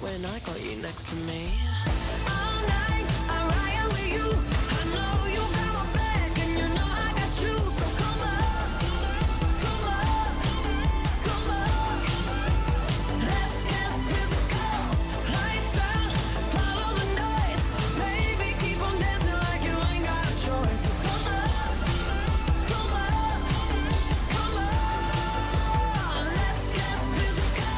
When I got you next to me, all night I ride with you. I know you got my back, and you know I got you. So come on, come on, come on. Let's get physical. Lights out, follow the noise. Baby, keep on dancing like you ain't got a choice. So come on, come on, come on. Let's get physical.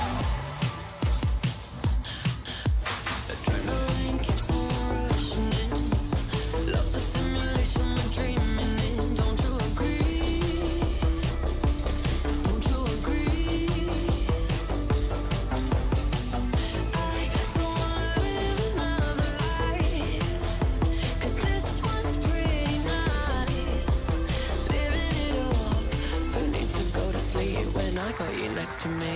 When I got you next to me.